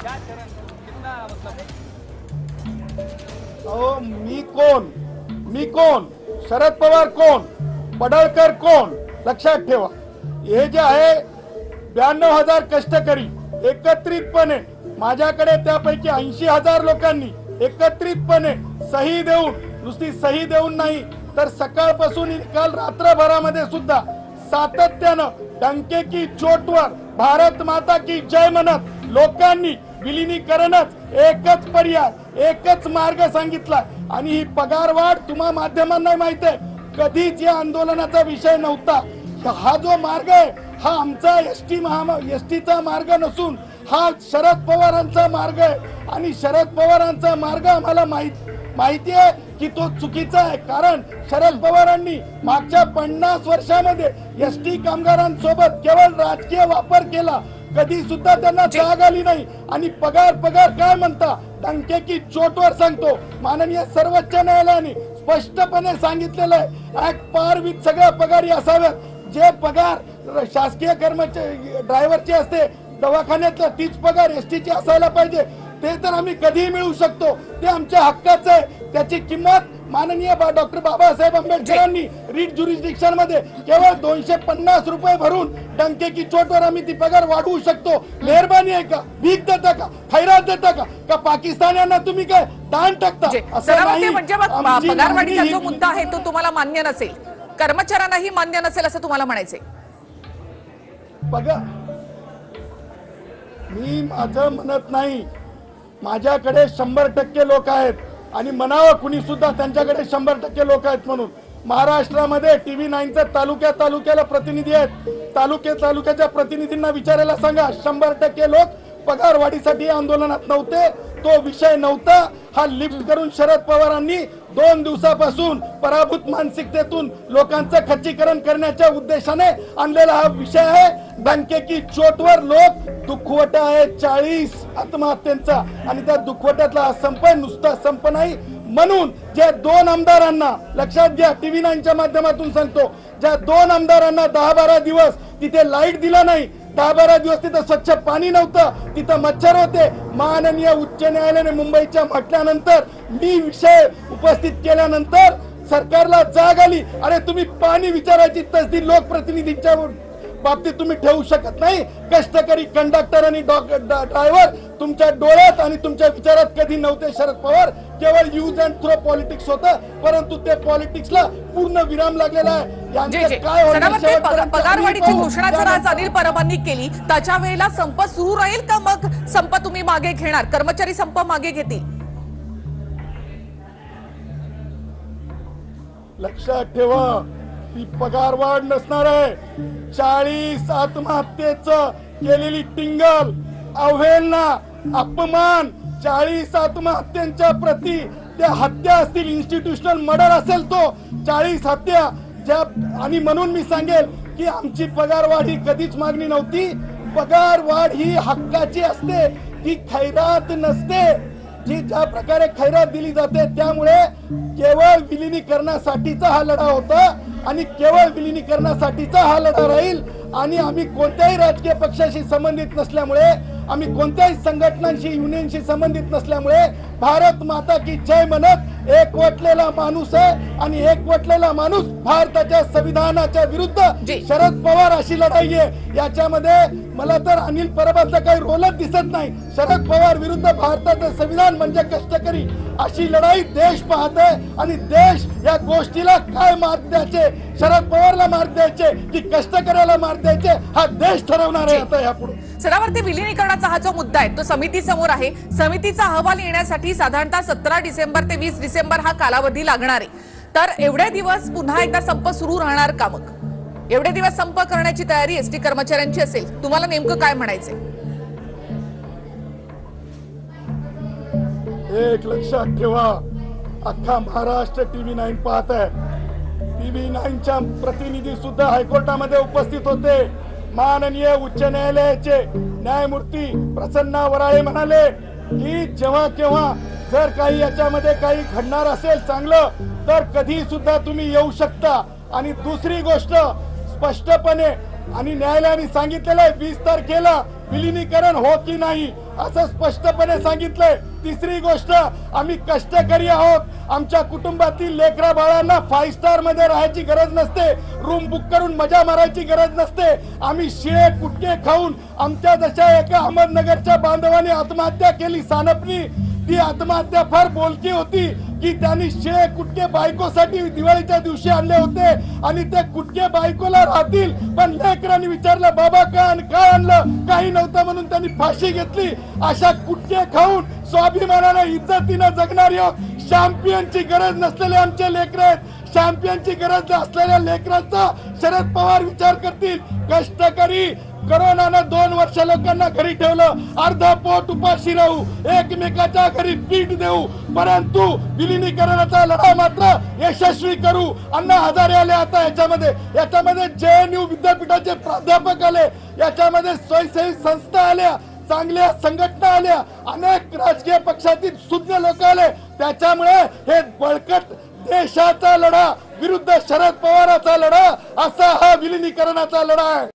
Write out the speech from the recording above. क्या चरण कितना मतलब? ओ मी कोण शरद पवार कोण पडळकर कोण लक्षात ठेवा. हे जे आहे 92,000 कष्टकरी एकत्रितपणे माझ्याकडे त्यापैकी 80,000 लोकांनी एकत्रितपणे सही देऊन नुसती सही देऊन नाही तर सकाळपासून काल रात्रभरामध्ये सुद्धा सातत्याने डंके की चोटवर भारत माता की जय म्हणत लोकांनी विलीनीकरणच एकच पर्याय एकच मार्ग सांगितला. आणि ही पगारवाढ तुम्हा माध्यमांना माहिती आहे कधीच या आंदोलनाचा विषय नव्हता. हा जो मार्ग आहे हा आमचा एसटीचा मार्ग नसून हा शरद पवारांचा मार्ग आहे. आणि शरद पवारांचा मार्ग आम्हाला माहिती आहे की तो चुकीचा आहे कारण शरद पवारांनी मागच्या 50 वर्षांमध्ये एसटी कामगारांसोबत केवळ राजकीय वापर केला. कधी सुद्धा त्यांना जाग आली नाही. आणि पगार काय म्हणता डंके की चोटवर सांगतो माननीय सर्वोच्च न्यायालयाने स्पष्टपणे सांगितलेलं आहे ऍक्ट पार विथ सगळ्या पगारी असाव्यात. जे पगार शासकीय कर्मचारी ड्रायव्हरचे असते दवाखान्यातला तीच पगार एसटीची असायला पाहिजे. ते तर आम्ही कधीही मिळू शकतो ते आमच्या हक्काचं आहे. त्याची किंमत माननीय डॉक्टर बाबासाहेब आंबेडकरांनी रीट ज्युरिसडिक्शन मध्ये केवळ 250 रुपये भरून डंके की चोटवर आम्ही ती पगार वाढवू शकतो. मेहरबानी आहे का भीक देता का खैरात देता का पाकिस्तान्यांना तुम्ही काय दान टाकता असं नाही. म्हणजे पगारवाढीचा जो मुद्दा आहे तो तुम्हाला मान्य नसेल कर्मचाऱ्यांनाही मान्य नसेल असं तुम्हाला म्हणायचंय. बघा मी माझं म्हणत नाही माझ्याकडे 100% लोक आहेत आणि म्हणावं कुणी सुद्धा त्यांच्याकडे 100% लोक आहेत म्हणून. महाराष्ट्रामध्ये TV9चा तालुक्याला प्रतिनिधी आहेत तालुक्याच्या प्रतिनिधींना विचारायला सांगा 100% लोक पगारवाढीसाठी आंदोलनात नव्हते. तो विषय नव्हता. हा लिफ्ट करून शरद पवारांनी 2 दिवसापासून पराभूत मानसिकतेतून लोकांचं खच्चीकरण करण्याच्या उद्देशाने आणलेला हा विषय आहे. डंके की चोटवर लोक दुखवटा आहे 40 आत्महत्यांचा आणि त्या दुखवट्यातला हा संप नुसता संप नाही. म्हणून ज्या 2 आमदारांना लक्षात घ्या TV9च्या माध्यमातून सांगतो ज्या 2 आमदारांना 10-12 दिवस तिथे लाईट दिला नाही 10-12 दिवस तिथं स्वच्छ पाणी नव्हतं तिथं मच्छर होते माननीय उच्च न्यायालयाने मुंबईच्या म्हटल्यानंतर मी विषय उपस्थित केल्यानंतर सरकारला जाग आली. अरे तुम्ही पाणी विचारायची तसदी लोकप्रतिनिधींच्या बाबतीत तुम्ही ठेवू शकत नाही. कष्टकरी कंडक्टर आणि ड्रायव्हर तुमच्या डोळ्यात आणि तुमच्या विचारात कधी नव्हते. शरद पवार केवळ यूज अँड थ्रो पॉलिटिक्स होतं परंतु ते पॉलिटिक्सला पूर्ण विराम लागलेला आहे. पगारवाढीची घोषणा जर आज अनिल परबांनी केली त्याच्या वेळेला संप सुरू राहील का? मग संप तुम्ही मागे घेणार कर्मचारी संप मागे घेतील. लक्षात ठेवा ती पगारवाढ नसणार आहे. 40 आत्महत्येचं केलेली टिंगल अवहेलना अपमान 40 आत्महत्यांच्या प्रति त्या हत्या असतील इन्स्टिट्यूशनल मर्डर असेल तो 40 हत्या ज्या. आणि म्हणून मी सांगेल की आमची पगारवाढ ही कधीच मागणी नव्हती. पगारवाढ ही हक्काची असते ती खैरात नसते. जी ज्या प्रकारे खैरात दिली जाते त्यामुळे केवळ विलीनीकरणासाठीचा हा लढा होता आणि केवळ विलीनीकरणासाठीचा हा लढा राहील. आणि आम्ही कोणत्याही राजकीय पक्षाशी संबंधित नसल्यामुळे आम्ही कोणत्याही संघटनांशी युनियनशी संबंधित नसल्यामुळे भारत माता की जय म्हणत एकवटलेला माणूस आहे. आणि एकवटलेला माणूस भारताच्या संविधानाच्या विरुद्ध शरद पवार अशी लढाई आहे. याच्यामध्ये मला तर अनिल परबांचा काही रोलच दिसत नाही. शरद पवार विरुद्ध भारताचं संविधान म्हणजे कष्टकरी अशी लढाई देश पाहत आहे. आणि देश या गोष्टीला काय मात द्यायचे शरद पवारला मात द्यायचे की कष्टकऱ्याला मात द्यायचे हा देश ठरवणार आहे आता यापुढे. सरावरती विलीनीकरणाचा हा जो मुद्दा आहे तो समितीसमोर आहे. समितीचा अहवाल येण्यासाठी साधारणतः 17 डिसेंबर ते 20 डिसेंबर हा कालावधी लागणार आहे. तर एवढे दिवस पुन्हा एकदा संप सुरू राहणार का? मग एवढे दिवस संप करण्याची तयारी एसटी कर्मचाऱ्यांची असेल तुम्हाला नेमकं काय म्हणायचंय? एक लक्षात ठेवा अख्खा महाराष्ट्र TV9 पाहत आहे. TV9च्या प्रतिनिधी सुद्धा हायकोर्टामध्ये उपस्थित होते. माननीय उच्च न्यायालयाचे न्यायमूर्ती प्रसन्ना वराळे म्हणाले की जेव्हा केव्हा जर काही याच्यामध्ये काही घडणार असेल चांगलं तर कधी सुद्धा तुम्ही येऊ शकता. आणि दुसरी गोष्ट स्पष्टपणे आणि न्यायालयाने सांगितलेलं आहे 20 तारखेला विलीनीकरण होती नाही असं स्पष्टपणे सांगितलंय। तिसरी गोष्ट, आम्ही कष्टकरी आहोत, आमच्या कुटुंबातील लेकरा बाळांना 5 स्टार मध्ये राहायची गरज नसते, रूम बुक करून मजा मारायची गरज नसते। आम्ही शिळे कुटके खाऊन आमच्या जशा एका अहमदनगरच्या बांधवाने आत्महत्या केली सानपनी, ती आत्महत्या फार बोलकी होती की त्यांनी शिळे कुटके बायकोसाठी दिवाळीच्या दिवशी आणले होते आणि ते कुटके बायकोला राहतील पण लेकरांनी विचारलं बाबा का आणलं, काही नव्हतं म्हणून त्यांनी फाशी घेतली। अशा कुटके खाऊन स्वाभिमानाने इज्जतीने जगणारी चॅम्पियनची गरज नसलेले आमचे लेकर आहेत। चॅम्पियनची गरज असलेल्या लेकरांचा शरद पवार विचार करतील। कष्टकरी, कोरोनाने 2 वर्ष लोकांना घरी ठेवलं, अर्धा पोट उपाशी राहू, एकमेकाच्या घरी पीठ देऊ, परंतु विलीनीकरणाचा लढा मात्र यशस्वी करू। अण्णा हजारे आले, आता याच्यामध्ये JNU विद्यापीठाचे प्राध्यापक आले, याच्यामध्ये स्वयंसेवी संस्था आल्या, चांगल्या संघटना आल्या, अनेक राजकीय पक्षातील सुज्ञ लोक आले। त्याच्यामुळे हे बळकट देशाचा लढा विरुद्ध शरद पवाराचा लढा असा हा विलीनीकरणाचा लढा आहे।